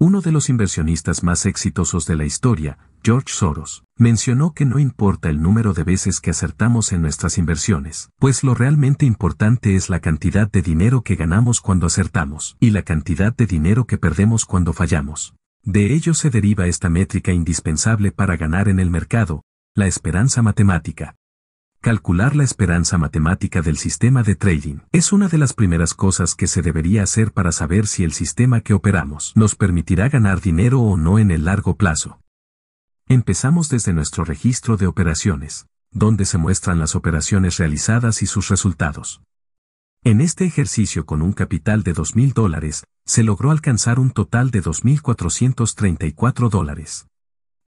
Uno de los inversionistas más exitosos de la historia, George Soros, mencionó que no importa el número de veces que acertamos en nuestras inversiones, pues lo realmente importante es la cantidad de dinero que ganamos cuando acertamos y la cantidad de dinero que perdemos cuando fallamos. De ello se deriva esta métrica indispensable para ganar en el mercado, la esperanza matemática. Calcular la esperanza matemática del sistema de trading es una de las primeras cosas que se debería hacer para saber si el sistema que operamos nos permitirá ganar dinero o no en el largo plazo. Empezamos desde nuestro registro de operaciones, donde se muestran las operaciones realizadas y sus resultados. En este ejercicio, con un capital de $2,000, se logró alcanzar un total de $2,434.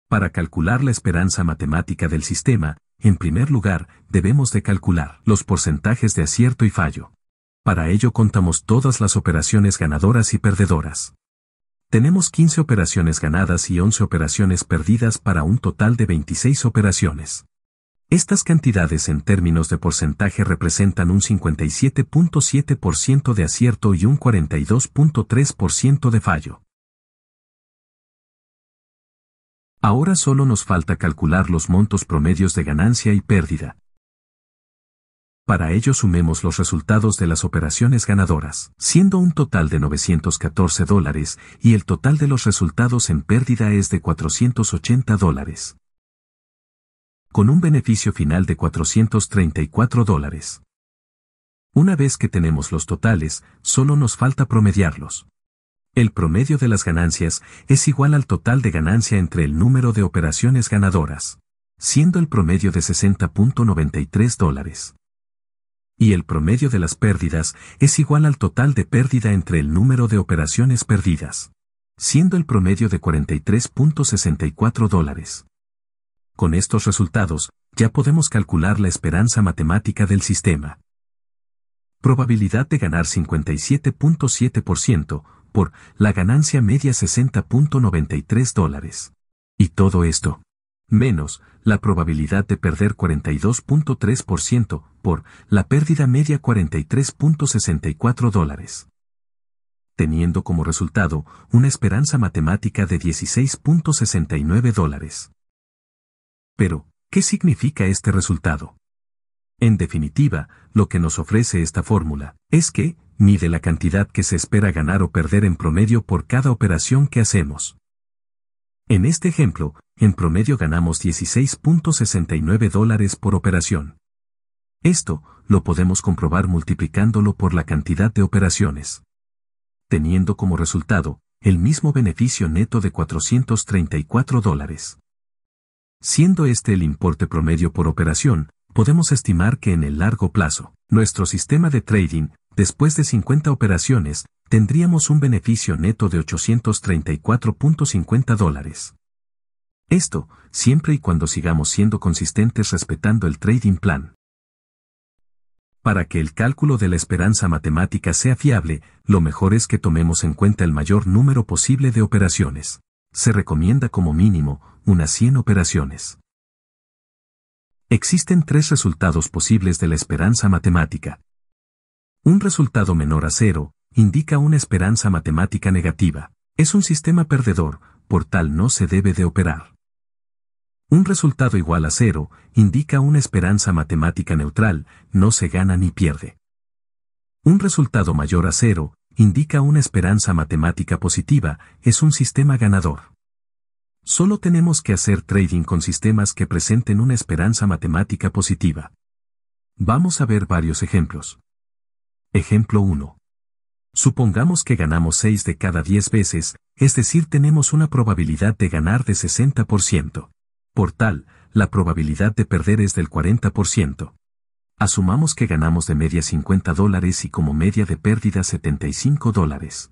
Para calcular la esperanza matemática del sistema, en primer lugar, debemos de calcular los porcentajes de acierto y fallo. Para ello contamos todas las operaciones ganadoras y perdedoras. Tenemos 15 operaciones ganadas y 11 operaciones perdidas para un total de 26 operaciones. Estas cantidades en términos de porcentaje representan un 57.7% de acierto y un 42.3% de fallo. Ahora solo nos falta calcular los montos promedios de ganancia y pérdida. Para ello sumemos los resultados de las operaciones ganadoras, siendo un total de $914, y el total de los resultados en pérdida es de $480, con un beneficio final de $434. Una vez que tenemos los totales, solo nos falta promediarlos. El promedio de las ganancias es igual al total de ganancia entre el número de operaciones ganadoras, siendo el promedio de $60.93. Y el promedio de las pérdidas es igual al total de pérdida entre el número de operaciones perdidas, siendo el promedio de $43.64. Con estos resultados, ya podemos calcular la esperanza matemática del sistema. Probabilidad de ganar 57.7%, por la ganancia media $60.93. Y todo esto, menos la probabilidad de perder 42.3%, por la pérdida media $43.64. Teniendo como resultado una esperanza matemática de $16.69. Pero, ¿qué significa este resultado? En definitiva, lo que nos ofrece esta fórmula es que mide la cantidad que se espera ganar o perder en promedio por cada operación que hacemos. En este ejemplo, en promedio ganamos $16.69 por operación. Esto lo podemos comprobar multiplicándolo por la cantidad de operaciones, teniendo como resultado el mismo beneficio neto de $434. Siendo este el importe promedio por operación, podemos estimar que en el largo plazo, nuestro sistema de trading, después de 50 operaciones, tendríamos un beneficio neto de $834.50. Esto, siempre y cuando sigamos siendo consistentes respetando el trading plan. Para que el cálculo de la esperanza matemática sea fiable, lo mejor es que tomemos en cuenta el mayor número posible de operaciones. Se recomienda como mínimo unas 100 operaciones. Existen tres resultados posibles de la esperanza matemática. Un resultado menor a cero indica una esperanza matemática negativa. Es un sistema perdedor, por tal no se debe de operar. Un resultado igual a cero indica una esperanza matemática neutral, no se gana ni pierde. Un resultado mayor a cero indica una esperanza matemática positiva, es un sistema ganador. Solo tenemos que hacer trading con sistemas que presenten una esperanza matemática positiva. Vamos a ver varios ejemplos. Ejemplo 1. Supongamos que ganamos 6 de cada 10 veces, es decir, tenemos una probabilidad de ganar de 60%. Por tal, la probabilidad de perder es del 40%. Asumamos que ganamos de media $50 y como media de pérdida $75.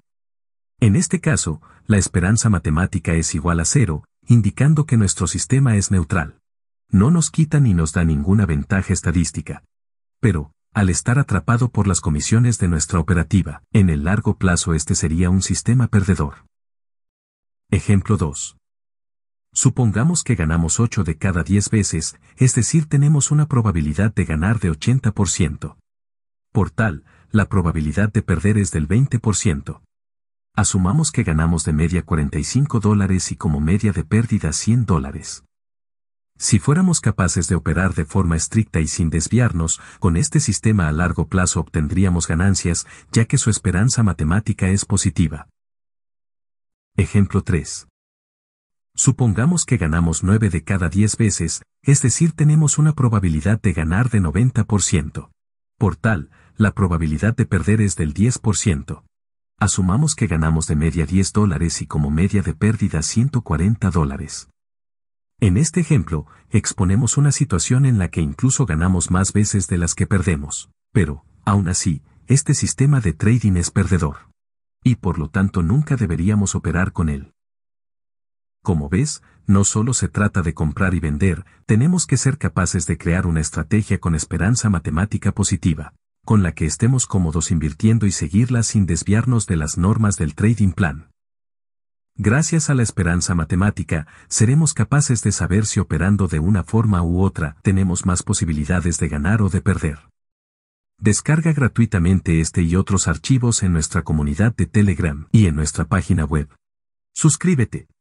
En este caso, la esperanza matemática es igual a cero, indicando que nuestro sistema es neutral. No nos quita ni nos da ninguna ventaja estadística. Pero, al estar atrapado por las comisiones de nuestra operativa, en el largo plazo este sería un sistema perdedor. Ejemplo 2. Supongamos que ganamos 8 de cada 10 veces, es decir, tenemos una probabilidad de ganar de 80%. Por tal, la probabilidad de perder es del 20%. Asumamos que ganamos de media $45 y como media de pérdida $100. Si fuéramos capaces de operar de forma estricta y sin desviarnos, con este sistema a largo plazo obtendríamos ganancias, ya que su esperanza matemática es positiva. Ejemplo 3. Supongamos que ganamos 9 de cada 10 veces, es decir, tenemos una probabilidad de ganar de 90%. Por tal, la probabilidad de perder es del 10%. Asumamos que ganamos de media $10 y como media de pérdida $140. En este ejemplo, exponemos una situación en la que incluso ganamos más veces de las que perdemos, pero, aún así, este sistema de trading es perdedor. Y por lo tanto nunca deberíamos operar con él. Como ves, no solo se trata de comprar y vender, tenemos que ser capaces de crear una estrategia con esperanza matemática positiva, con la que estemos cómodos invirtiendo y seguirla sin desviarnos de las normas del trading plan. Gracias a la esperanza matemática, seremos capaces de saber si operando de una forma u otra tenemos más posibilidades de ganar o de perder. Descarga gratuitamente este y otros archivos en nuestra comunidad de Telegram y en nuestra página web. Suscríbete.